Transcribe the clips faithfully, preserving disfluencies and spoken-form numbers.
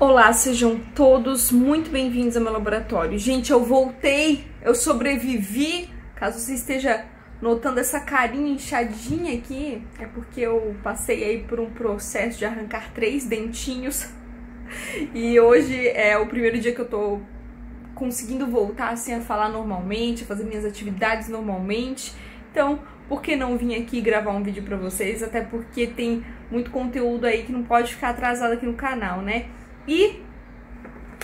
Olá, sejam todos muito bem-vindos ao meu laboratório. Gente, eu voltei, eu sobrevivi. Caso você esteja notando essa carinha inchadinha aqui, é porque eu passei aí por um processo de arrancar três dentinhos. E hoje é o primeiro dia que eu tô conseguindo voltar assim a falar normalmente, a fazer minhas atividades normalmente. Então, por que não vim aqui gravar um vídeo pra vocês? Até porque tem muito conteúdo aí que não pode ficar atrasado aqui no canal, né? E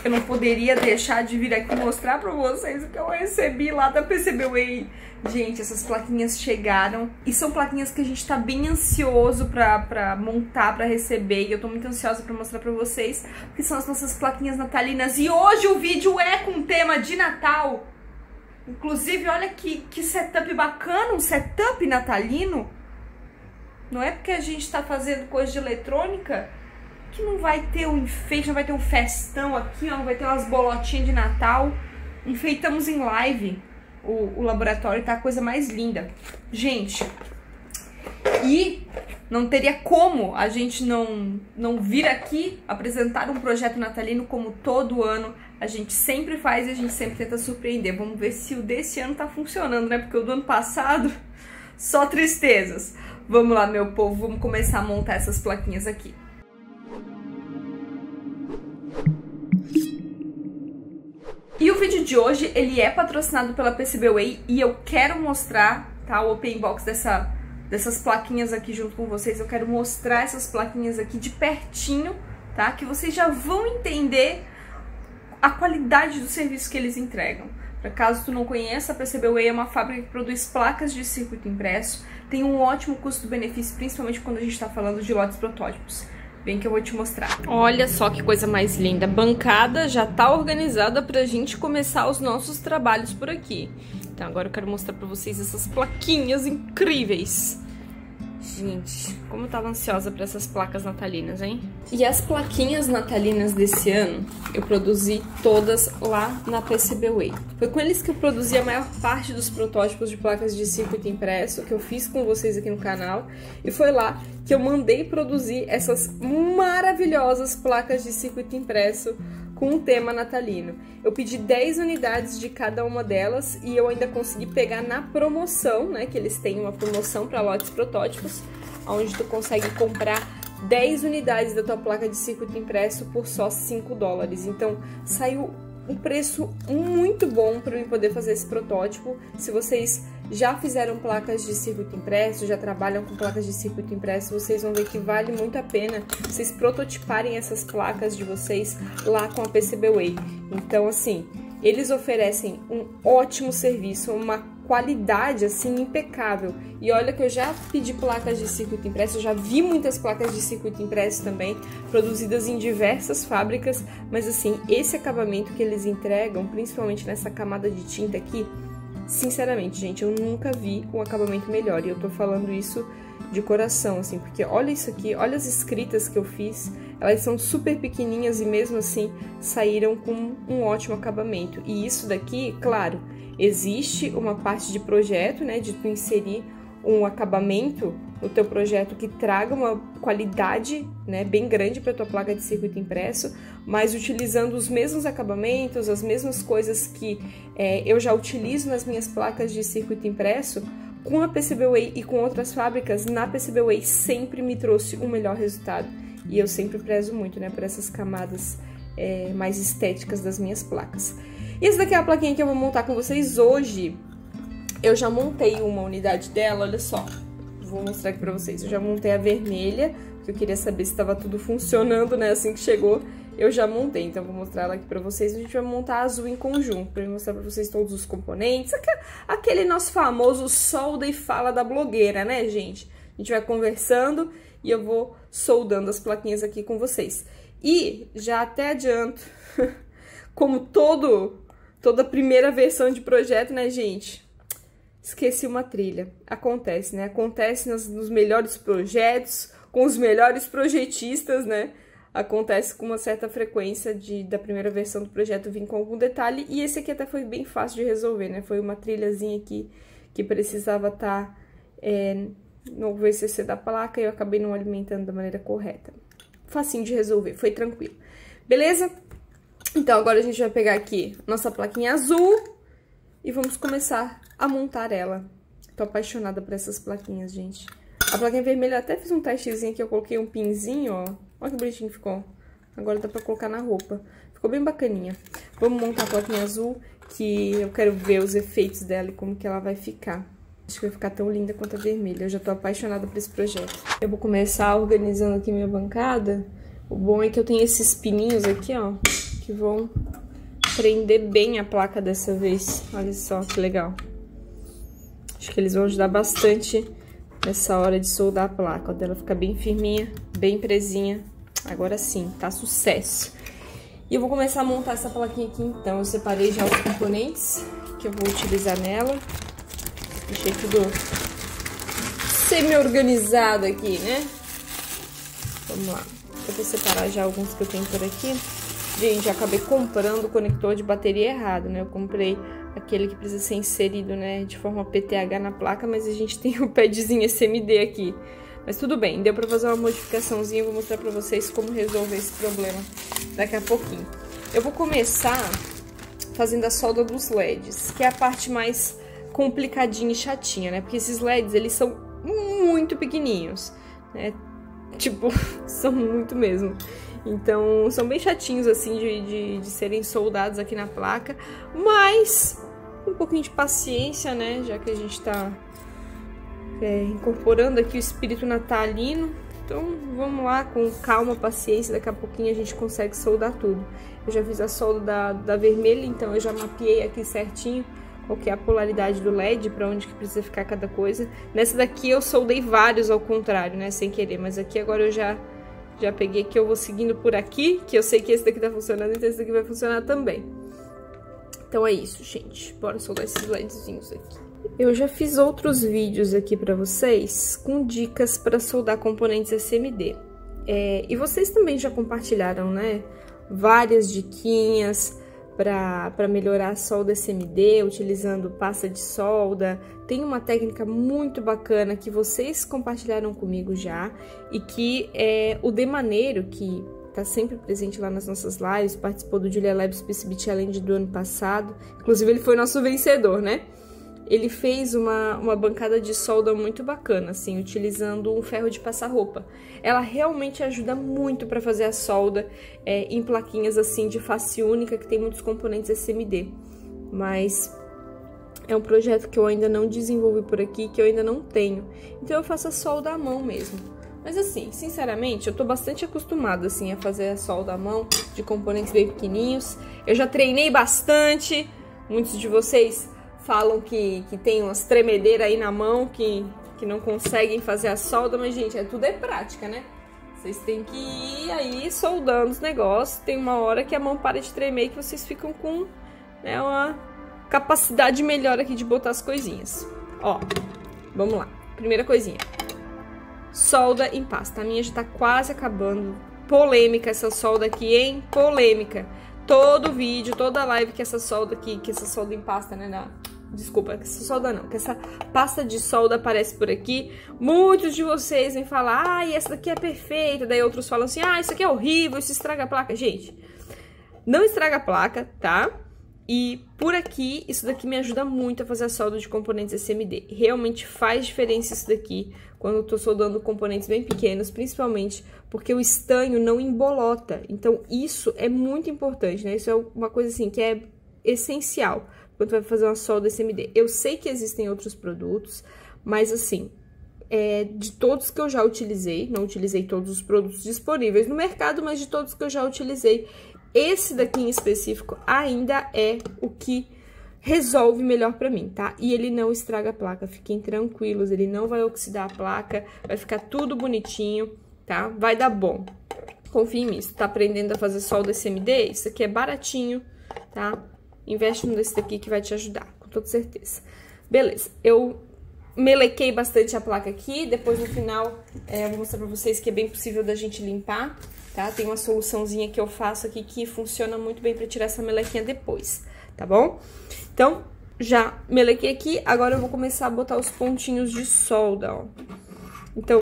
eu não poderia deixar de vir aqui mostrar pra vocês o que eu recebi lá da PCBWay. Gente, essas plaquinhas chegaram e são plaquinhas que a gente tá bem ansioso pra, pra montar, pra receber. E eu tô muito ansiosa pra mostrar pra vocês, que são as nossas plaquinhas natalinas. E hoje o vídeo é com tema de Natal. Inclusive, olha que, que setup bacana, um setup natalino. Não é porque a gente tá fazendo coisa de eletrônica que não vai ter um enfeite, não vai ter um festão aqui, ó, não vai ter umas bolotinhas de Natal. Enfeitamos em live o, o laboratório, tá a coisa mais linda. Gente, e não teria como a gente não, não vir aqui apresentar um projeto natalino como todo ano. A gente sempre faz e a gente sempre tenta surpreender. Vamos ver se o desse ano tá funcionando, né? Porque o do ano passado, só tristezas. Vamos lá, meu povo, vamos começar a montar essas plaquinhas aqui. E o vídeo de hoje, ele é patrocinado pela PCBWay e eu quero mostrar, tá, o open box dessa, dessas plaquinhas aqui junto com vocês. Eu quero mostrar essas plaquinhas aqui de pertinho, tá, que vocês já vão entender a qualidade do serviço que eles entregam. Pra caso tu não conheça, a PCBWay é uma fábrica que produz placas de circuito impresso, tem um ótimo custo-benefício, principalmente quando a gente tá falando de lotes protótipos. Vem que eu vou te mostrar. Olha só que coisa mais linda. A bancada já tá organizada pra gente começar os nossos trabalhos por aqui. Então agora eu quero mostrar pra vocês essas plaquinhas incríveis. Gente, como eu tava ansiosa pra essas placas natalinas, hein? E as plaquinhas natalinas desse ano, eu produzi todas lá na PCBWay. Foi com eles que eu produzi a maior parte dos protótipos de placas de circuito impresso que eu fiz com vocês aqui no canal. E foi lá que eu mandei produzir essas maravilhosas placas de circuito impresso com o tema natalino. Eu pedi dez unidades de cada uma delas e eu ainda consegui pegar na promoção, né, que eles têm uma promoção para lotes protótipos, onde tu consegue comprar dez unidades da tua placa de circuito impresso por só cinco dólares. Então, saiu um preço muito bom para eu poder fazer esse protótipo. Se vocês já fizeram placas de circuito impresso, já trabalham com placas de circuito impresso, vocês vão ver que vale muito a pena vocês prototiparem essas placas de vocês lá com a PCBWay. Então, assim, eles oferecem um ótimo serviço, uma qualidade, assim, impecável. E olha que eu já pedi placas de circuito impresso, eu já vi muitas placas de circuito impresso também, produzidas em diversas fábricas, mas, assim, esse acabamento que eles entregam, principalmente nessa camada de tinta aqui, sinceramente, gente, eu nunca vi um acabamento melhor. E eu tô falando isso de coração, assim, porque olha isso aqui, olha as escritas que eu fiz. Elas são super pequenininhas e mesmo assim saíram com um ótimo acabamento. E isso daqui, claro, existe uma parte de projeto, né, de tu inserir um acabamento no teu projeto que traga uma qualidade, né, bem grande para tua placa de circuito impresso, mas utilizando os mesmos acabamentos, as mesmas coisas que é, eu já utilizo nas minhas placas de circuito impresso. Com a PCBWay e com outras fábricas, na PCBWay sempre me trouxe o melhor resultado. E eu sempre prezo muito, né, por essas camadas é, mais estéticas das minhas placas. E essa daqui é a plaquinha que eu vou montar com vocês hoje. Eu já montei uma unidade dela, olha só. Vou mostrar aqui pra vocês. Eu já montei a vermelha, porque eu queria saber se tava tudo funcionando, né, assim que chegou. Eu já montei, então vou mostrar ela aqui pra vocês. A gente vai montar a azul em conjunto, pra eu mostrar pra vocês todos os componentes. Aquele nosso famoso solda e fala da blogueira, né, gente? A gente vai conversando e eu vou soldando as plaquinhas aqui com vocês. E já até adianto, como todo, toda primeira versão de projeto, né, gente? Esqueci uma trilha. Acontece, né? Acontece nos, nos melhores projetos, com os melhores projetistas, né? Acontece com uma certa frequência de, da primeira versão do projeto vir com algum detalhe. E esse aqui até foi bem fácil de resolver, né? Foi uma trilhazinha aqui que precisava estar tá, é, no V C C da placa e eu acabei não alimentando da maneira correta. Facinho de resolver, foi tranquilo. Beleza? Então agora a gente vai pegar aqui nossa plaquinha azul e vamos começar a montar ela. Tô apaixonada por essas plaquinhas, gente. A plaquinha vermelha, até fiz um testezinho aqui, eu coloquei um pinzinho, ó. Olha que bonitinho que ficou. Agora dá pra colocar na roupa. Ficou bem bacaninha. Vamos montar a plaquinha azul, que eu quero ver os efeitos dela e como que ela vai ficar. Acho que vai ficar tão linda quanto a vermelha. Eu já tô apaixonada por esse projeto. Eu vou começar organizando aqui minha bancada. O bom é que eu tenho esses pininhos aqui, ó, que vão prender bem a placa dessa vez. Olha só que legal. Acho que eles vão ajudar bastante nessa hora de soldar a placa, ó, dela ficar bem firminha, bem presinha. Agora sim, tá sucesso. E eu vou começar a montar essa plaquinha aqui então. Eu separei já os componentes que eu vou utilizar nela. Deixei tudo semi-organizado aqui, né? Vamos lá. Eu vou separar já alguns que eu tenho por aqui. Gente, eu acabei comprando o conector de bateria errado, né? Eu comprei aquele que precisa ser inserido, né, de forma P T H na placa, mas a gente tem o padzinho S M D aqui. Mas tudo bem, deu pra fazer uma modificaçãozinha, vou mostrar pra vocês como resolver esse problema daqui a pouquinho. Eu vou começar fazendo a solda dos L E Ds, que é a parte mais complicadinha e chatinha, né? Porque esses L E Ds, eles são muito pequenininhos, né? Tipo, são muito mesmo. Então, são bem chatinhos, assim, de, de, de serem soldados aqui na placa. Mas, um pouquinho de paciência, né? Já que a gente tá é, incorporando aqui o espírito natalino. Então, vamos lá, com calma, paciência. Daqui a pouquinho a gente consegue soldar tudo. Eu já fiz a solda da, da vermelha, então eu já mapeei aqui certinho qual que é a polaridade do L E D, pra onde que precisa ficar cada coisa. Nessa daqui eu soldei vários ao contrário, né? Sem querer, mas aqui agora eu já... Já peguei que eu vou seguindo por aqui, que eu sei que esse daqui tá funcionando, então esse daqui vai funcionar também. Então é isso, gente. Bora soldar esses LEDzinhos aqui. Eu já fiz outros vídeos aqui pra vocês com dicas pra soldar componentes S M D. É, e vocês também já compartilharam, né? Várias diquinhas pra, pra melhorar a solda S M D, utilizando pasta de solda. Tem uma técnica muito bacana que vocês compartilharam comigo já e que é o demaneiro, que tá sempre presente lá nas nossas lives, participou do Julia Labs P C B Challenge do ano passado. Inclusive, ele foi nosso vencedor, né? Ele fez uma, uma bancada de solda muito bacana, assim, utilizando um ferro de passar roupa. Ela realmente ajuda muito para fazer a solda é, em plaquinhas, assim, de face única, que tem muitos componentes S M D. Mas é um projeto que eu ainda não desenvolvi por aqui, que eu ainda não tenho. Então eu faço a solda à mão mesmo. Mas assim, sinceramente, eu tô bastante acostumada, assim, a fazer a solda à mão de componentes bem pequenininhos. Eu já treinei bastante, muitos de vocês falam que, que tem umas tremedeiras aí na mão, que, que não conseguem fazer a solda, mas, gente, é, tudo é prática, né? Vocês têm que ir aí soldando os negócios, tem uma hora que a mão para de tremer e que vocês ficam com, né, uma capacidade melhor aqui de botar as coisinhas. Ó, vamos lá. Primeira coisinha. Solda em pasta. A minha já tá quase acabando. Polêmica essa solda aqui, hein? Polêmica. Todo vídeo, toda live que essa solda aqui, que essa solda em pasta, né, na... Desculpa, que essa solda não, que essa pasta de solda aparece por aqui. Muitos de vocês vêm falar, ah, essa daqui é perfeita. Daí outros falam assim, ah, isso aqui é horrível, isso estraga a placa. Gente, não estraga a placa, tá? E por aqui, isso daqui me ajuda muito a fazer a solda de componentes S M D. Realmente faz diferença isso daqui, quando eu tô soldando componentes bem pequenos, principalmente porque o estanho não embolota. Então, isso é muito importante, né? Isso é uma coisa, assim, que é essencial quando vai fazer uma solda S M D. Eu sei que existem outros produtos, mas assim, é, de todos que eu já utilizei, não utilizei todos os produtos disponíveis no mercado, mas de todos que eu já utilizei, esse daqui em específico ainda é o que resolve melhor pra mim, tá? E ele não estraga a placa, fiquem tranquilos, ele não vai oxidar a placa, vai ficar tudo bonitinho, tá? Vai dar bom. Confiem nisso. Tá aprendendo a fazer solda S M D? Isso aqui é baratinho, tá? Investe num desse daqui que vai te ajudar, com toda certeza. Beleza, eu melequei bastante a placa aqui, depois no final é, eu vou mostrar pra vocês que é bem possível da gente limpar, tá? Tem uma soluçãozinha que eu faço aqui que funciona muito bem pra tirar essa melequinha depois, tá bom? Então, já melequei aqui, agora eu vou começar a botar os pontinhos de solda, ó. Então,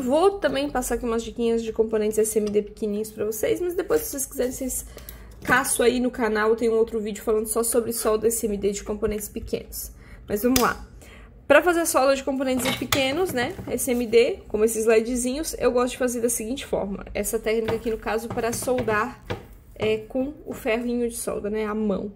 Vou também passar aqui umas diquinhas de componentes S M D pequenininhos pra vocês, mas depois, se vocês quiserem, vocês caçam aí no canal, tem um outro vídeo falando só sobre solda S M D de componentes pequenos. Mas vamos lá. Pra fazer solda de componentes pequenos, né, S M D, como esses LEDzinhos, eu gosto de fazer da seguinte forma. Essa técnica aqui, no caso, para soldar é, com o ferrinho de solda, né, a mão.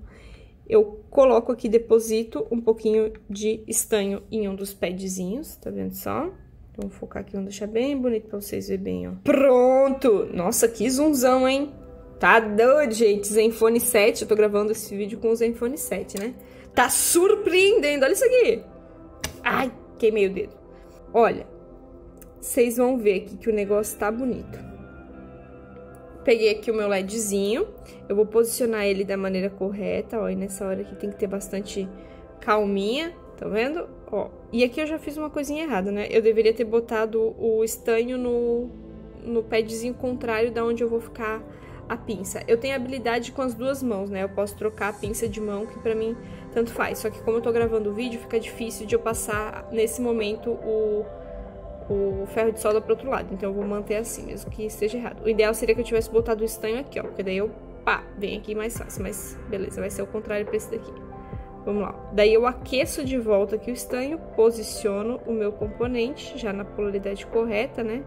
Eu coloco aqui, deposito um pouquinho de estanho em um dos padzinhos, tá vendo só? Vamos focar aqui, vamos deixar bem bonito pra vocês verem bem, ó. Pronto! Nossa, que zoomzão, hein? Tá doido, gente. Zenfone sete, eu tô gravando esse vídeo com o Zenfone sete, né? Tá surpreendendo, olha isso aqui! Ai, queimei o dedo. Olha, vocês vão ver aqui que o negócio tá bonito. Peguei aqui o meu LEDzinho, eu vou posicionar ele da maneira correta, ó, e nessa hora aqui tem que ter bastante calminha, tá vendo? Ó, e aqui eu já fiz uma coisinha errada, né? Eu deveria ter botado o estanho no, no padzinho contrário da onde eu vou ficar a pinça. Eu tenho habilidade com as duas mãos, né? Eu posso trocar a pinça de mão, que pra mim tanto faz. Só que como eu tô gravando o vídeo, fica difícil de eu passar, nesse momento, o, o ferro de solda pro outro lado. Então eu vou manter assim, mesmo que esteja errado. O ideal seria que eu tivesse botado o estanho aqui, ó. Porque daí eu, pá, vem aqui mais fácil. Mas beleza, vai ser o contrário pra esse daqui. Vamos lá. Daí eu aqueço de volta aqui o estanho, posiciono o meu componente, já na polaridade correta, né?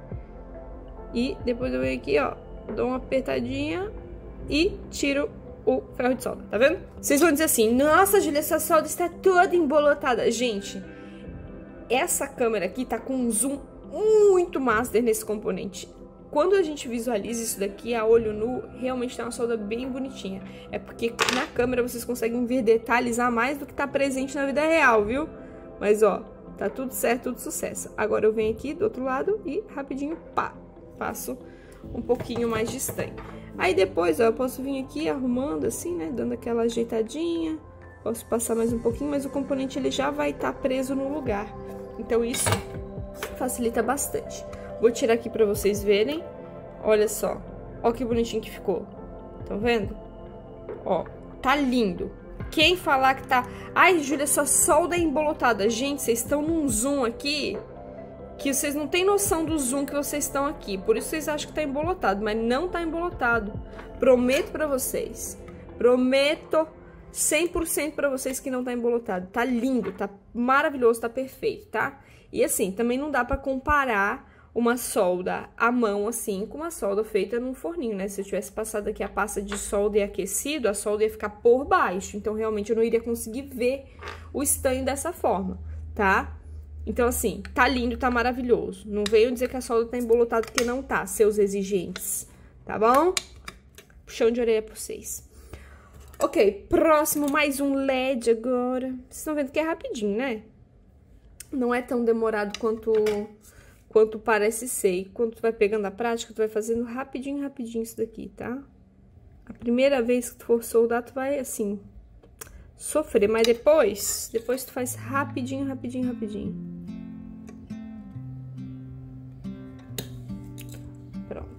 E depois eu venho aqui, ó, dou uma apertadinha e tiro o ferro de solda, tá vendo? Vocês vão dizer assim, nossa, Julia, essa solda está toda embolotada. Gente, essa câmera aqui tá com um zoom muito master nesse componente. Quando a gente visualiza isso daqui a olho nu, realmente tá uma solda bem bonitinha. É porque na câmera vocês conseguem ver detalhes a mais do que tá presente na vida real, viu? Mas ó, tá tudo certo, tudo sucesso. Agora eu venho aqui do outro lado e rapidinho, pá, passo um pouquinho mais de estanho. Aí depois, ó, eu posso vir aqui arrumando assim, né, dando aquela ajeitadinha. Posso passar mais um pouquinho, mas o componente ele já vai estar preso no lugar. Então isso facilita bastante. Vou tirar aqui pra vocês verem. Olha só. Ó que bonitinho que ficou. Estão vendo? Ó, tá lindo. Quem falar que tá... Ai, Júlia, essa solda é embolotada. Gente, vocês estão num zoom aqui que vocês não têm noção do zoom que vocês estão aqui. Por isso vocês acham que tá embolotado, mas não tá embolotado. Prometo pra vocês. Prometo cem por cento pra vocês que não tá embolotado. Tá lindo, tá maravilhoso, tá perfeito, tá? E assim, também não dá pra comparar uma solda à mão, assim, com uma solda feita num forninho, né? Se eu tivesse passado aqui a pasta de solda e aquecido, a solda ia ficar por baixo. Então, realmente, eu não iria conseguir ver o estanho dessa forma, tá? Então, assim, tá lindo, tá maravilhoso. Não venham dizer que a solda tá embolotada porque não tá, seus exigentes, tá bom? Puxão de orelha pra vocês. Ok, próximo, mais um L E D agora. Vocês estão vendo que é rapidinho, né? Não é tão demorado quanto... Quanto parece ser. E quando tu vai pegando a prática, tu vai fazendo rapidinho, rapidinho isso daqui, tá? A primeira vez que tu for soldar, tu vai, assim, sofrer. Mas depois, depois tu faz rapidinho, rapidinho, rapidinho. Pronto.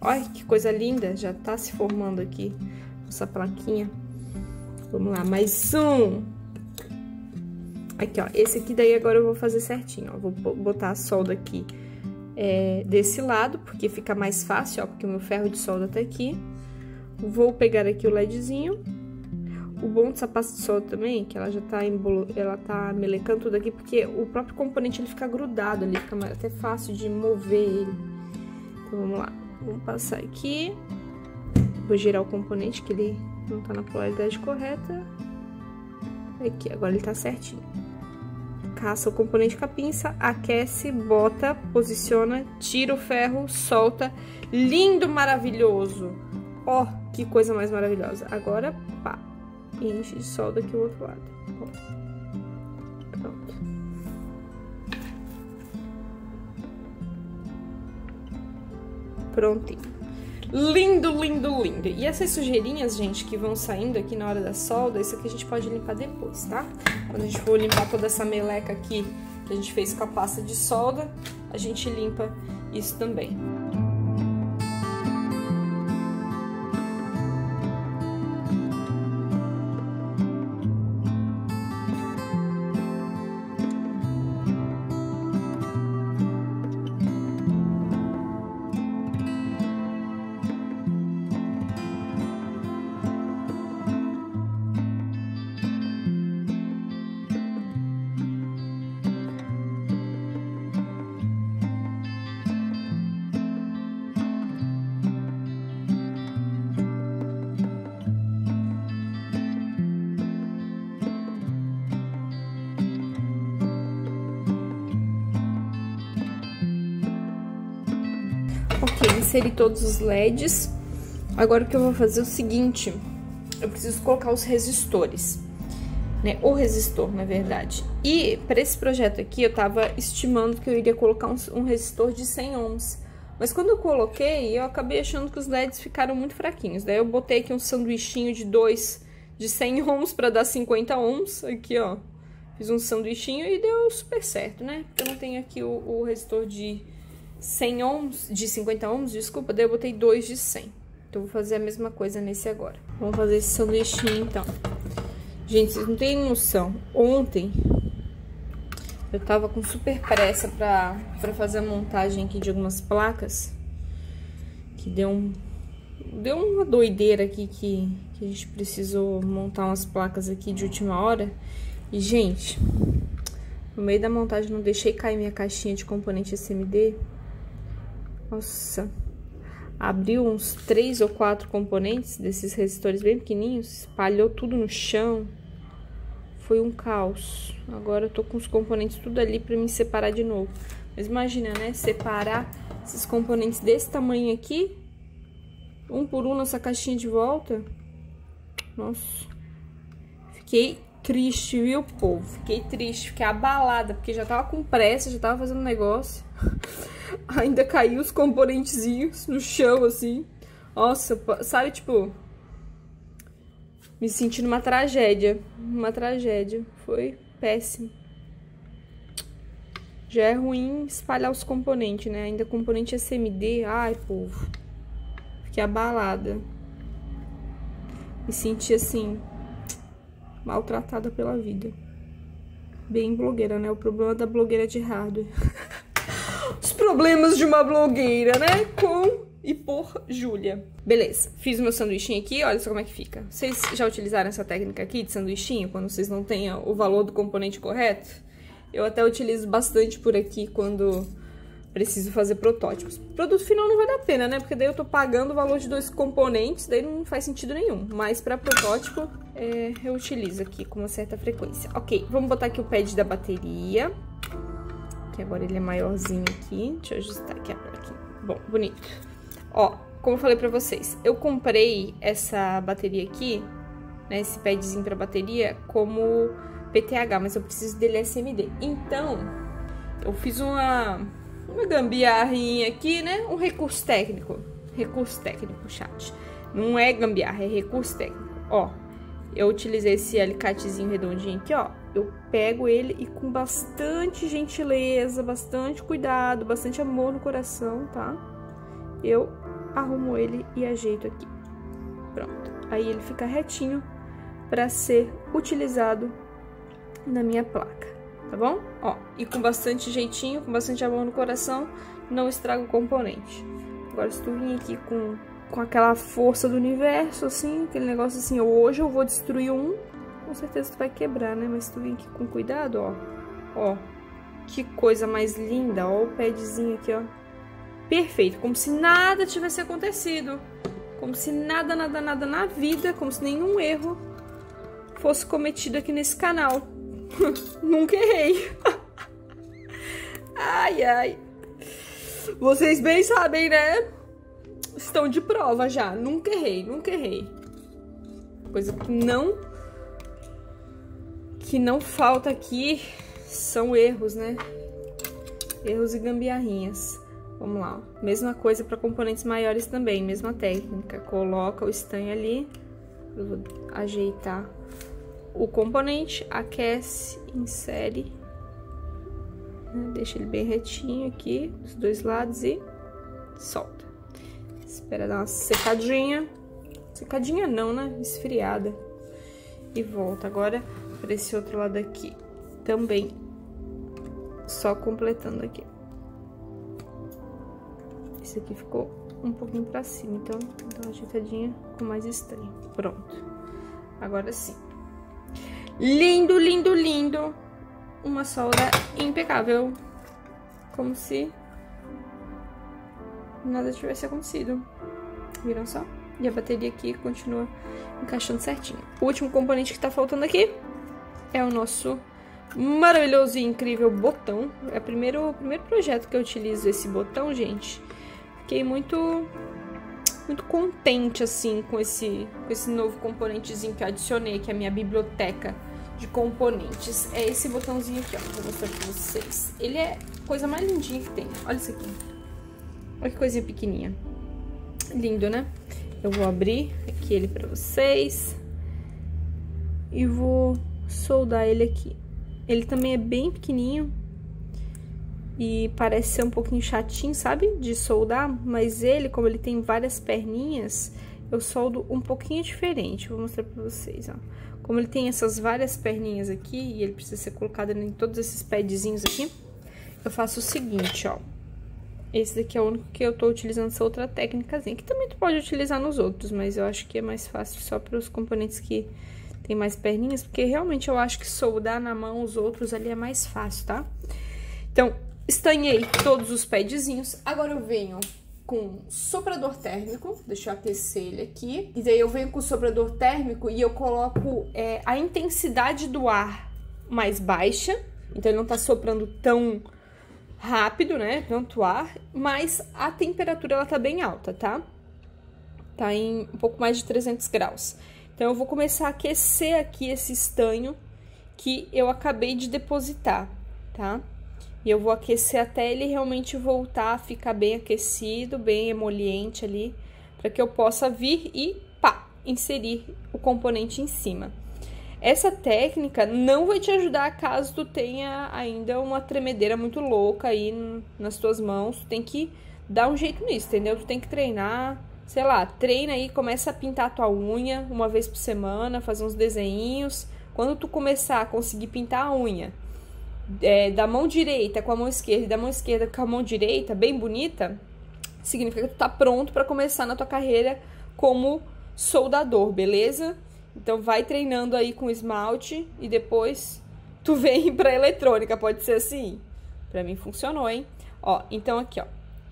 Olha que coisa linda. Já tá se formando aqui essa plaquinha. Vamos lá, mais um. Aqui, ó, esse aqui daí agora eu vou fazer certinho, ó, vou botar a solda aqui é, desse lado, porque fica mais fácil, ó, porque o meu ferro de solda tá aqui. Vou pegar aqui o LEDzinho. O bom dessa pasta de solda também, que ela já tá, embolo... ela tá melecando tudo aqui, porque o próprio componente ele fica grudado ali, fica até fácil de mover ele. Então, vamos lá, vamos passar aqui. Vou girar o componente, que ele não tá na polaridade correta. Aqui, agora ele tá certinho. Caça o componente com a pinça, aquece, bota, posiciona, tira o ferro, solta. Lindo, maravilhoso! Ó, oh, que coisa mais maravilhosa! Agora, pá, enche e solda aqui o outro lado. Ó. Pronto. Prontinho. Lindo, lindo, lindo! E essas sujeirinhas, gente, que vão saindo aqui na hora da solda, isso aqui a gente pode limpar depois, tá? Quando a gente for limpar toda essa meleca aqui que a gente fez com a pasta de solda, a gente limpa isso também. inseri todos os L E Ds. Agora o que eu vou fazer é o seguinte, eu preciso colocar os resistores, né? O resistor, na verdade. E para esse projeto aqui, eu tava estimando que eu iria colocar um, um resistor de cem ohms. Mas quando eu coloquei, eu acabei achando que os L E Ds ficaram muito fraquinhos. Daí eu botei aqui um sanduichinho de dois de cem ohms para dar cinquenta ohms. Aqui, ó. Fiz um sanduichinho e deu super certo, né? Porque eu não tenho aqui o, o resistor de cem ohms, de cinquenta ohms, desculpa. Daí eu botei dois de cem. Então eu vou fazer a mesma coisa nesse agora. Vamos fazer esse sanduichinho, então. Gente, vocês não têm noção. Ontem eu tava com super pressa pra, pra fazer a montagem aqui de algumas placas. Que deu um... Deu uma doideira aqui que, que a gente precisou montar umas placas aqui de última hora. E, gente, no meio da montagem não deixei cair minha caixinha de componente S M D. Nossa. Abriu uns três ou quatro componentes desses resistores bem pequenininhos. Espalhou tudo no chão. Foi um caos. Agora eu tô com os componentes tudo ali pra me separar de novo. Mas imagina, né? Separar esses componentes desse tamanho aqui. Um por um nessa caixinha de volta. Nossa. Fiquei triste, viu, povo? Fiquei triste, fiquei abalada, porque já tava com pressa, já tava fazendo negócio. Ainda caiu os componentezinhos no chão, assim. Nossa, sabe, tipo... Me sentindo uma tragédia. Uma tragédia. Foi péssimo. Já é ruim espalhar os componentes, né? Ainda componente S M D. Ai, povo. Fiquei abalada. Me senti, assim... maltratada pela vida. Bem blogueira, né? O problema da blogueira de hardware. Os problemas de uma blogueira, né? Com e por Julia. Beleza, fiz o meu sanduichinho aqui, olha só como é que fica. Vocês já utilizaram essa técnica aqui de sanduichinho, quando vocês não têm o valor do componente correto? Eu até utilizo bastante por aqui quando preciso fazer protótipos. Produto final não vale a pena, né? Porque daí eu tô pagando o valor de dois componentes, daí não faz sentido nenhum. Mas pra protótipo, é, eu utilizo aqui com uma certa frequência. Ok, vamos botar aqui o pad da bateria. Que agora ele é maiorzinho aqui. Deixa eu ajustar aqui a plaquinha. Bom, bonito. Ó, como eu falei pra vocês, eu comprei essa bateria aqui, né? Esse padzinho pra bateria, como P T H, mas eu preciso dele S M D. Então, eu fiz uma... uma gambiarrinha aqui, né? Um recurso técnico. Recurso técnico, chat. Não é gambiarra, é recurso técnico. Ó, eu utilizei esse alicatezinho redondinho aqui, ó. Eu pego ele e com bastante gentileza, bastante cuidado, bastante amor no coração, tá? Eu arrumo ele e ajeito aqui. Pronto. Aí ele fica retinho pra ser utilizado na minha placa. Tá bom? Ó, e com bastante jeitinho, com bastante amor no coração, não estraga o componente. Agora, se tu vir aqui com, com aquela força do universo, assim, aquele negócio assim, hoje eu vou destruir um, com certeza tu vai quebrar, né? Mas se tu vir aqui com cuidado, ó, ó, que coisa mais linda, ó, o padzinho aqui, ó, perfeito, como se nada tivesse acontecido, como se nada, nada, nada na vida, como se nenhum erro fosse cometido aqui nesse canal. Nunca errei. Ai, ai. Vocês bem sabem, né? Estão de prova já. Nunca errei, nunca errei. Coisa que não... Que não falta aqui são erros, né? Erros e gambiarrinhas. Vamos lá. Mesma coisa para componentes maiores também. Mesma técnica. Coloca o estanho ali. Eu vou ajeitar o componente, aquece, insere, né? Deixa ele bem retinho aqui, dos dois lados e solta. Espera dar uma secadinha, secadinha não, né? Esfriada. E volta agora para esse outro lado aqui, também só completando aqui. Esse aqui ficou um pouquinho para cima, então dá uma ajeitadinha com mais estanho. Pronto, agora sim. Lindo, lindo, lindo. Uma solda impecável. Como se nada tivesse acontecido. Viram só? E a bateria aqui continua encaixando certinho. O último componente que tá faltando aqui é o nosso maravilhoso e incrível botão. É o primeiro, o primeiro projeto que eu utilizo esse botão, gente. Fiquei muito, muito contente, assim, com esse, com esse novo componentezinho que eu adicionei, que é a minha biblioteca de componentes. É esse botãozinho aqui, ó, vou mostrar pra vocês. Ele é a coisa mais lindinha que tem. Olha isso aqui. Olha que coisinha pequenininha. Lindo, né? Eu vou abrir aqui ele pra vocês. E vou soldar ele aqui. Ele também é bem pequenininho. E parece ser um pouquinho chatinho, sabe? De soldar. Mas ele, como ele tem várias perninhas, eu soldo um pouquinho diferente. Vou mostrar pra vocês, ó. Como ele tem essas várias perninhas aqui, e ele precisa ser colocado em todos esses padzinhos aqui, eu faço o seguinte, ó. Esse daqui é o único que eu tô utilizando essa outra técnicazinha, que também tu pode utilizar nos outros, mas eu acho que é mais fácil só para os componentes que tem mais perninhas, porque realmente eu acho que soldar na mão os outros ali é mais fácil, tá? Então, estanhei todos os padzinhos, agora eu venho com soprador térmico, deixa eu aquecer ele aqui, e daí eu venho com o soprador térmico e eu coloco é, a intensidade do ar mais baixa, então ele não tá soprando tão rápido, né, tanto ar, mas a temperatura ela tá bem alta, tá? Tá em um pouco mais de trezentos graus. Então eu vou começar a aquecer aqui esse estanho que eu acabei de depositar, tá? E eu vou aquecer até ele realmente voltar a ficar bem aquecido, bem emoliente ali, para que eu possa vir e pá, inserir o componente em cima. Essa técnica não vai te ajudar caso tu tenha ainda uma tremedeira muito louca aí nas tuas mãos. Tu tem que dar um jeito nisso, entendeu? Tu tem que treinar, sei lá, treina aí, começa a pintar a tua unha uma vez por semana, fazer uns desenhinhos. Quando tu começar a conseguir pintar a unha é, da mão direita com a mão esquerda e da mão esquerda com a mão direita, bem bonita, significa que tu tá pronto pra começar na tua carreira como soldador, beleza? Então, vai treinando aí com esmalte e depois tu vem pra eletrônica, pode ser assim? Pra mim funcionou, hein? Ó, então aqui, ó,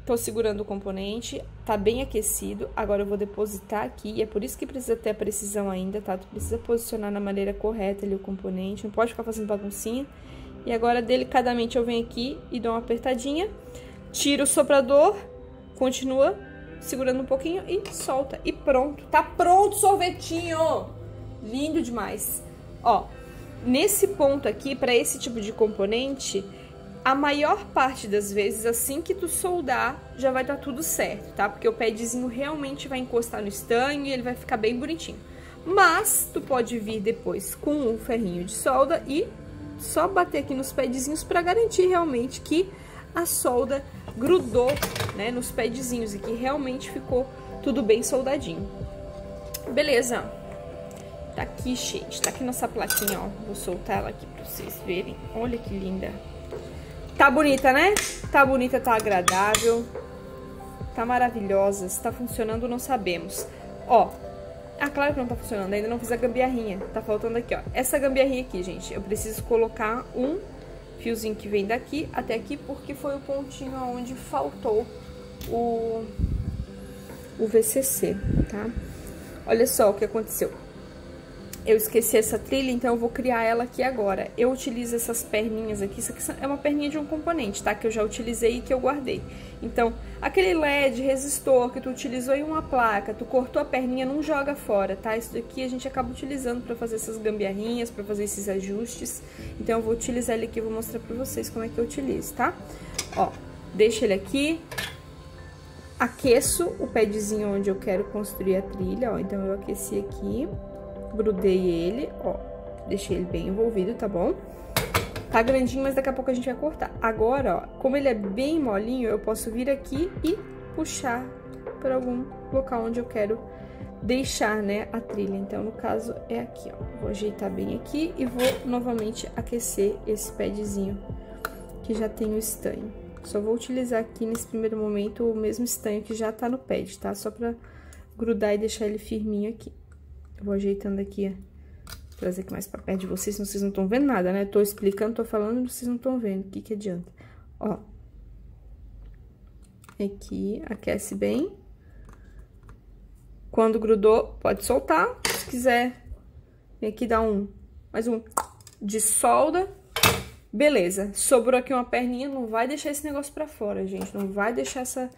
tô segurando o componente, tá bem aquecido, agora eu vou depositar aqui, e é por isso que precisa ter a precisão ainda, tá? Tu precisa posicionar na maneira correta ali o componente, não pode ficar fazendo baguncinha. E agora, delicadamente, eu venho aqui e dou uma apertadinha, tiro o soprador, continua segurando um pouquinho e solta. E pronto, tá pronto o sorvetinho! Lindo demais. Ó, nesse ponto aqui, para esse tipo de componente, a maior parte das vezes, assim que tu soldar, já vai estar tudo certo, tá? Porque o padzinho realmente vai encostar no estanho e ele vai ficar bem bonitinho. Mas tu pode vir depois com um ferrinho de solda e só bater aqui nos padzinhos para garantir realmente que a solda grudou, né, nos padzinhos e que realmente ficou tudo bem soldadinho. Beleza. Tá aqui, gente, tá aqui nossa plaquinha, ó. Vou soltar ela aqui pra vocês verem. Olha que linda. Tá bonita, né? Tá bonita, tá agradável. Tá maravilhosa. Se tá funcionando, não sabemos. Ó, ah, claro que não tá funcionando. Ainda não fiz a gambiarrinha. Tá faltando aqui, ó. Essa gambiarrinha aqui, gente, eu preciso colocar um fiozinho que vem daqui até aqui, porque foi o pontinho onde faltou o, o V C C, tá? Olha só o que aconteceu. Eu esqueci essa trilha, então eu vou criar ela aqui agora. Eu utilizo essas perninhas aqui. Isso aqui é uma perninha de um componente, tá? Que eu já utilizei e que eu guardei. Então, aquele L E D resistor que tu utilizou em uma placa, tu cortou a perninha, não joga fora, tá? Isso daqui a gente acaba utilizando pra fazer essas gambiarrinhas, pra fazer esses ajustes. Então, eu vou utilizar ele aqui e vou mostrar pra vocês como é que eu utilizo, tá? Ó, deixa ele aqui. Aqueço o padzinho onde eu quero construir a trilha, ó. Então, eu aqueci aqui. Grudei ele, ó, deixei ele bem envolvido, tá bom? Tá grandinho, mas daqui a pouco a gente vai cortar. Agora, ó, como ele é bem molinho, eu posso vir aqui e puxar para algum local onde eu quero deixar, né, a trilha. Então, no caso, é aqui, ó. Vou ajeitar bem aqui e vou novamente aquecer esse padzinho que já tem o estanho. Só vou utilizar aqui, nesse primeiro momento, o mesmo estanho que já tá no pad, tá? Só pra grudar e deixar ele firminho aqui. Eu vou ajeitando aqui, ó. Trazer aqui mais pra perto de vocês, senão vocês não estão vendo nada, né? Tô explicando, tô falando, vocês não estão vendo. O que que adianta? Ó. Aqui, aquece bem. Quando grudou, pode soltar. Se quiser, vem aqui dar um, mais um de solda. Beleza. Sobrou aqui uma perninha, não vai deixar esse negócio pra fora, gente. Não vai deixar essa...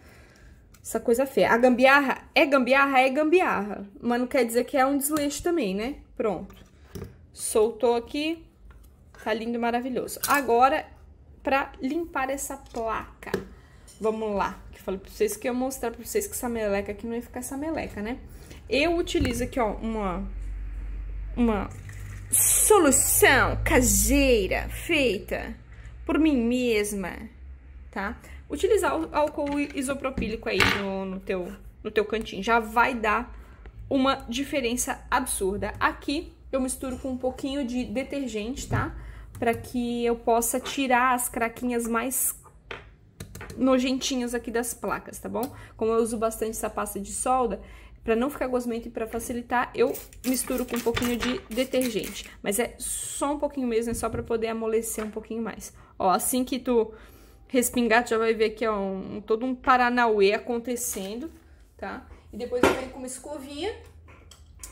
Essa coisa feia. A gambiarra é gambiarra, é gambiarra. Mas não quer dizer que é um desleixo também, né? Pronto. Soltou aqui. Tá lindo, maravilhoso. Agora, pra limpar essa placa. Vamos lá. Que eu falei pra vocês que eu ia mostrar pra vocês que essa meleca aqui não ia ficar essa meleca, né? Eu utilizo aqui, ó, uma... Uma solução caseira feita por mim mesma, tá? Utilizar o álcool isopropílico aí no, no, teu, no teu cantinho já vai dar uma diferença absurda. Aqui eu misturo com um pouquinho de detergente, tá? Pra que eu possa tirar as craquinhas mais nojentinhas aqui das placas, tá bom? Como eu uso bastante essa pasta de solda, pra não ficar gosmento e pra facilitar, eu misturo com um pouquinho de detergente. Mas é só um pouquinho mesmo, é só pra poder amolecer um pouquinho mais. Ó, assim que tu respingar, tu já vai ver que é um, todo um paranauê acontecendo, tá? E depois eu venho com uma escovinha.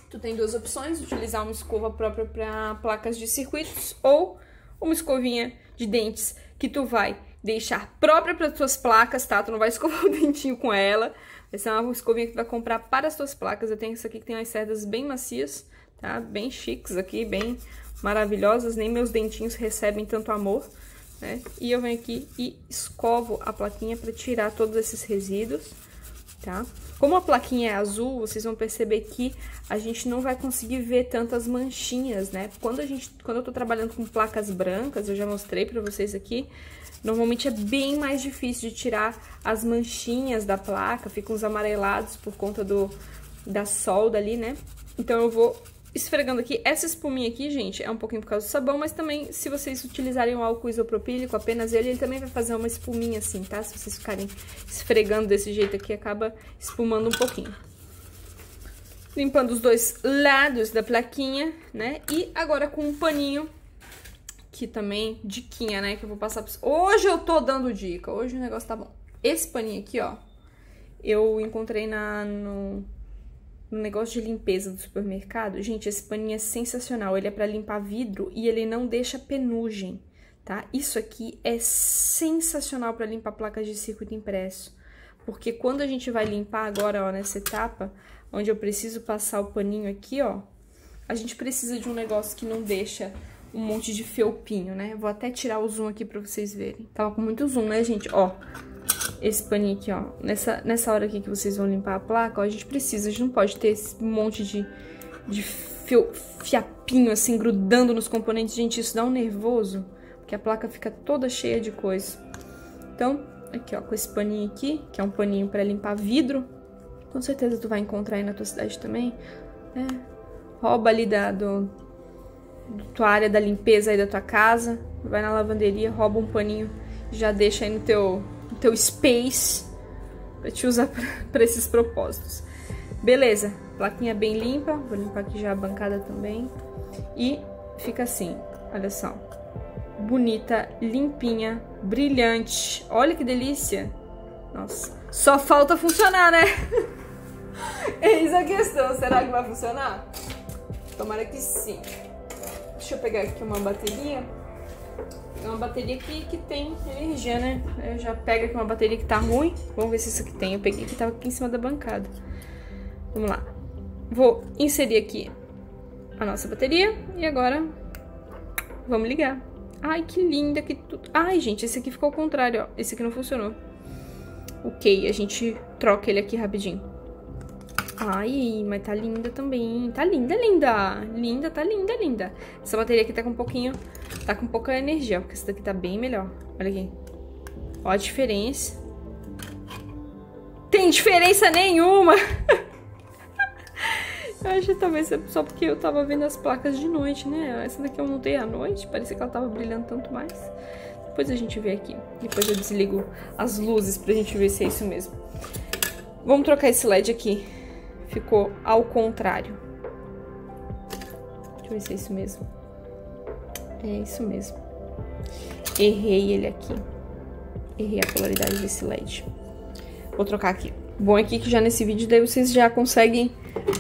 Tu tem duas opções, utilizar uma escova própria pra placas de circuitos ou uma escovinha de dentes que tu vai deixar própria para as tuas placas, tá? Tu não vai escovar o dentinho com ela. Essa é uma escovinha que tu vai comprar para as tuas placas. Eu tenho essa aqui que tem umas cerdas bem macias, tá? Bem chiques aqui, bem maravilhosas. Nem meus dentinhos recebem tanto amor, né? E eu venho aqui e escovo a plaquinha para tirar todos esses resíduos, tá? Como a plaquinha é azul, vocês vão perceber que a gente não vai conseguir ver tantas manchinhas, né? Quando, a gente, quando eu tô trabalhando com placas brancas, eu já mostrei para vocês aqui, normalmente é bem mais difícil de tirar as manchinhas da placa, ficam uns amarelados por conta do, da solda ali, né? Então eu vou esfregando aqui. Essa espuminha aqui, gente, é um pouquinho por causa do sabão, mas também se vocês utilizarem o álcool isopropílico, apenas ele, ele também vai fazer uma espuminha assim, tá? Se vocês ficarem esfregando desse jeito aqui, acaba espumando um pouquinho. Limpando os dois lados da plaquinha, né? E agora com um paninho... Aqui também, diquinha, né, que eu vou passar pra... Hoje eu tô dando dica, hoje o negócio tá bom. Esse paninho aqui, ó, eu encontrei na, no, no negócio de limpeza do supermercado. Gente, esse paninho é sensacional, ele é pra limpar vidro e ele não deixa penugem, tá? Isso aqui é sensacional pra limpar placas de circuito impresso. Porque quando a gente vai limpar agora, ó, nessa etapa, onde eu preciso passar o paninho aqui, ó, a gente precisa de um negócio que não deixa... um monte de felpinho, né? Vou até tirar o zoom aqui pra vocês verem. Tava com muito zoom, né, gente? Ó, esse paninho aqui, ó. Nessa, nessa hora aqui que vocês vão limpar a placa, ó, a gente precisa, a gente não pode ter esse monte de, de fio, fiapinho, assim, grudando nos componentes. Gente, isso dá um nervoso, porque a placa fica toda cheia de coisa. Então, aqui, ó, com esse paninho aqui, que é um paninho pra limpar vidro, com certeza tu vai encontrar aí na tua cidade também, né? Rouba ali da... Do, da tua área da limpeza aí da tua casa, vai na lavanderia, rouba um paninho, já deixa aí no teu, no teu space pra te usar pra, pra esses propósitos. Beleza, plaquinha bem limpa, vou limpar aqui já a bancada também. E fica assim, olha só, bonita, limpinha, brilhante, olha que delícia. Nossa, só falta funcionar, né? Eis a questão, será que vai funcionar? Tomara que sim. Deixa eu pegar aqui uma bateria. É uma bateria que, que tem energia, né? Eu já pego aqui uma bateria que tá ruim. Vamos ver se isso aqui tem. Eu peguei que tava aqui em cima da bancada. Vamos lá. Vou inserir aqui a nossa bateria. E agora vamos ligar. Ai, que linda que tudo. Ai, gente, esse aqui ficou ao contrário, ó. Esse aqui não funcionou. Ok, a gente troca ele aqui rapidinho. Ai, mas tá linda também. Tá linda, linda. Linda, tá linda, linda. Essa bateria aqui tá com um pouquinho... Tá com pouca energia, porque essa daqui tá bem melhor. Olha aqui. Ó a diferença. Tem diferença nenhuma! Eu acho que talvez só porque eu tava vendo as placas de noite, né? Essa daqui eu montei à noite, parecia que ela tava brilhando tanto mais. Depois a gente vê aqui. Depois eu desligo as luzes pra gente ver se é isso mesmo. Vamos trocar esse L E D aqui. Ficou ao contrário. Deixa eu ver se é isso mesmo. É isso mesmo. Errei ele aqui. Errei a polaridade desse L E D. Vou trocar aqui. Bom aqui que já nesse vídeo daí vocês já conseguem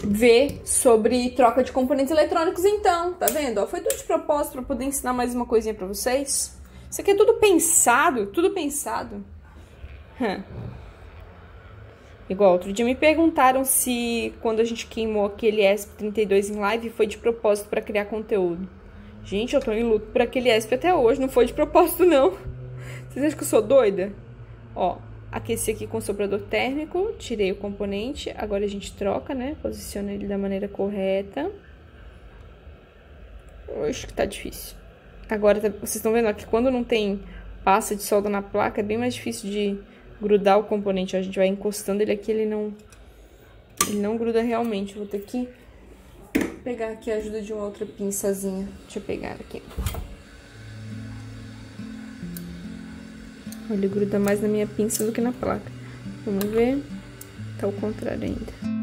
ver sobre troca de componentes eletrônicos então. Tá vendo? Ó, foi tudo de propósito pra poder ensinar mais uma coisinha pra vocês. Isso aqui é tudo pensado. Tudo pensado. Hum. Igual, outro dia me perguntaram se quando a gente queimou aquele E S P trinta e dois em live foi de propósito para criar conteúdo. Gente, eu tô em luto por aquele E S P até hoje, não foi de propósito não. Vocês acham que eu sou doida? Ó, aqueci aqui com o soprador térmico, tirei o componente, agora a gente troca, né? Posiciona ele da maneira correta. Acho que tá difícil. Agora, vocês estão vendo aqui, quando não tem passa de solda na placa, é bem mais difícil de grudar o componente. A gente vai encostando ele aqui, ele não, ele não gruda realmente. Eu vou ter que pegar aqui a ajuda de uma outra pinçazinha. Deixa eu pegar aqui. Ele gruda mais na minha pinça do que na placa. Vamos ver. Tá ao contrário ainda.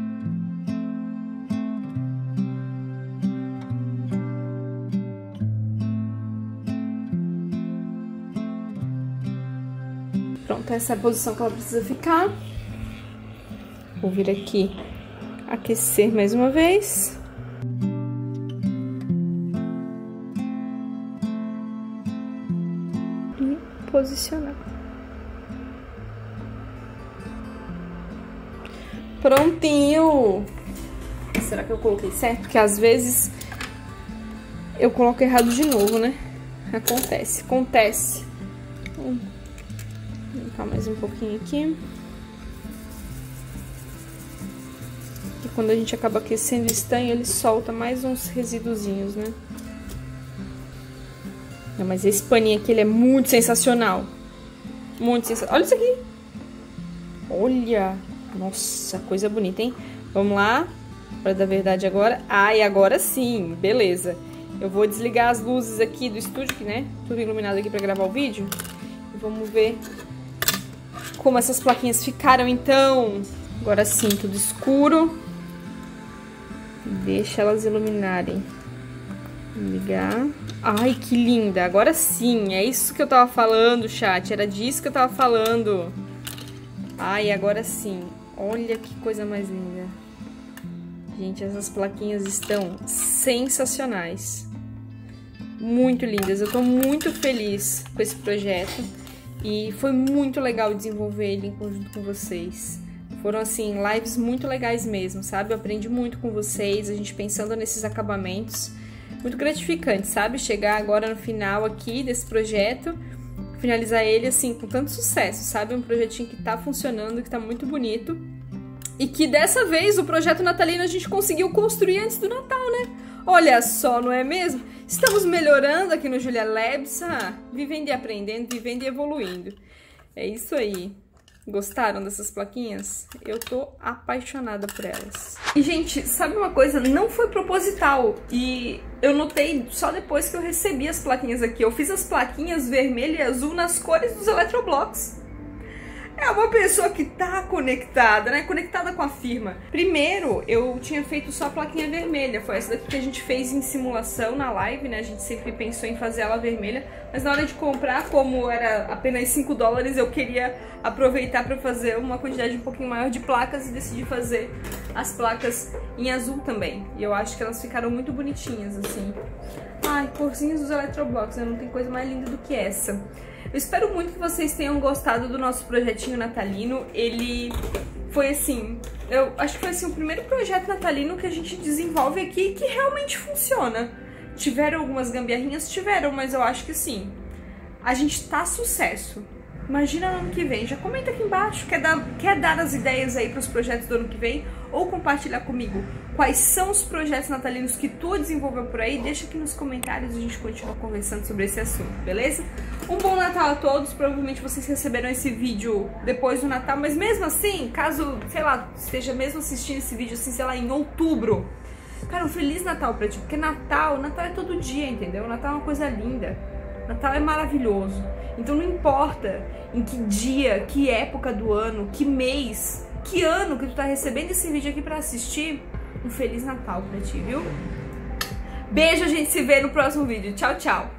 Essa é a posição que ela precisa ficar. Vou vir aqui aquecer mais uma vez. E posicionar. Prontinho! Será que eu coloquei certo? Porque às vezes eu coloco errado de novo, né? Acontece, acontece. Hum. Vou limpar mais um pouquinho aqui. E quando a gente acaba aquecendo o estanho, ele solta mais uns resíduozinhos, né? Não, mas esse paninho aqui, ele é muito sensacional. Muito sensacional. Olha isso aqui. Olha. Nossa, coisa bonita, hein? Vamos lá. Para dar verdade agora. Ah, e agora sim. Beleza. Eu vou desligar as luzes aqui do estúdio, né? Tudo iluminado aqui para gravar o vídeo. Vamos ver como essas plaquinhas ficaram, então. Agora sim, tudo escuro. Deixa elas iluminarem. Vou ligar. Ai, que linda. Agora sim, é isso que eu tava falando, chat. Era disso que eu tava falando. Ai, agora sim. Olha que coisa mais linda. Gente, essas plaquinhas estão sensacionais. Muito lindas. Eu tô muito feliz com esse projeto. E foi muito legal desenvolver ele em conjunto com vocês. Foram, assim, lives muito legais mesmo, sabe? Eu aprendi muito com vocês, a gente pensando nesses acabamentos. Muito gratificante, sabe? Chegar agora no final aqui desse projeto, finalizar ele, assim, com tanto sucesso, sabe? Um projetinho que tá funcionando, que tá muito bonito. E que dessa vez o projeto natalino a gente conseguiu construir antes do Natal, né? Olha só, não é mesmo? Estamos melhorando aqui no Julia Labs, ah, vivendo e aprendendo, vivendo e evoluindo. É isso aí. Gostaram dessas plaquinhas? Eu tô apaixonada por elas. E, gente, sabe uma coisa? Não foi proposital. E eu notei só depois que eu recebi as plaquinhas aqui. Eu fiz as plaquinhas vermelha e azul nas cores dos Eletroblocks. É uma pessoa que tá conectada, né? Conectada com a firma. Primeiro, eu tinha feito só a plaquinha vermelha. Foi essa daqui que a gente fez em simulação na live, né? A gente sempre pensou em fazer ela vermelha. Mas na hora de comprar, como era apenas cinco dólares, eu queria aproveitar pra fazer uma quantidade um pouquinho maior de placas. E decidi fazer as placas em azul também. E eu acho que elas ficaram muito bonitinhas, assim. Ai, corzinhas dos Eletroblocks, né? Não tem coisa mais linda do que essa. Eu espero muito que vocês tenham gostado do nosso projetinho natalino. Ele foi assim, eu acho que foi assim o primeiro projeto natalino que a gente desenvolve aqui que realmente funciona. Tiveram algumas gambiarrinhas? Tiveram, mas eu acho que sim. A gente tá sucesso. Imagina no ano que vem. Já comenta aqui embaixo, quer dar, quer dar as ideias aí para os projetos do ano que vem? Ou compartilhar comigo quais são os projetos natalinos que tu desenvolveu por aí. Deixa aqui nos comentários e a gente continua conversando sobre esse assunto, beleza? Um bom Natal a todos. Provavelmente vocês receberão esse vídeo depois do Natal, mas mesmo assim, caso, sei lá, esteja mesmo assistindo esse vídeo assim, sei lá, em outubro, cara, um Feliz Natal pra ti, porque Natal, Natal é todo dia, entendeu? Natal é uma coisa linda. Natal é maravilhoso. Então não importa em que dia, que época do ano, que mês, que ano que tu tá recebendo esse vídeo aqui pra assistir, um Feliz Natal pra ti, viu? Beijo, a gente se vê no próximo vídeo. Tchau, tchau!